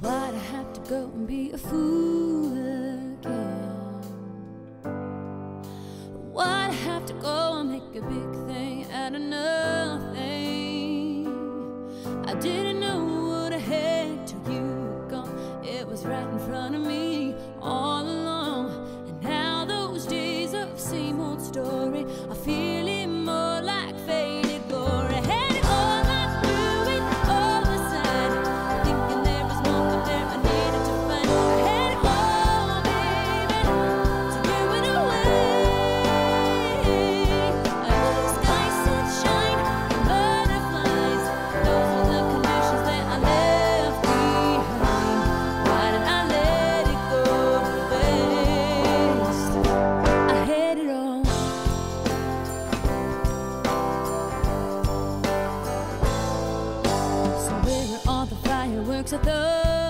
Why'd I have to go and be a fool again? Why'd I have to go and make a big thing out of nothing? I didn't know what I had till you were gone. It was right in front of me all along. And now those days of same old story, I feel it more like faded glory. Fireworks are those.